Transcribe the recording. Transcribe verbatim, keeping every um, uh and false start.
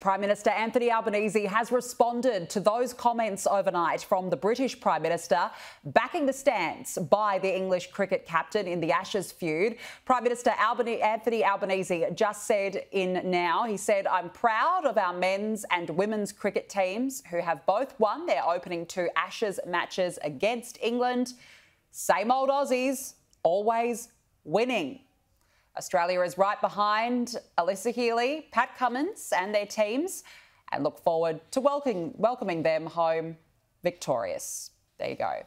Prime Minister Anthony Albanese has responded to those comments overnight from the British Prime Minister, backing the stance by the English cricket captain in the Ashes feud. Prime Minister Albanese, Anthony Albanese just said in Now, he said, "I'm proud of our men's and women's cricket teams who have both won their opening two Ashes matches against England. Same old Aussies, always winning." Australia is right behind Alyssa Healy, Pat Cummins and their teams, and look forward to welcoming, welcoming them home victorious. There you go.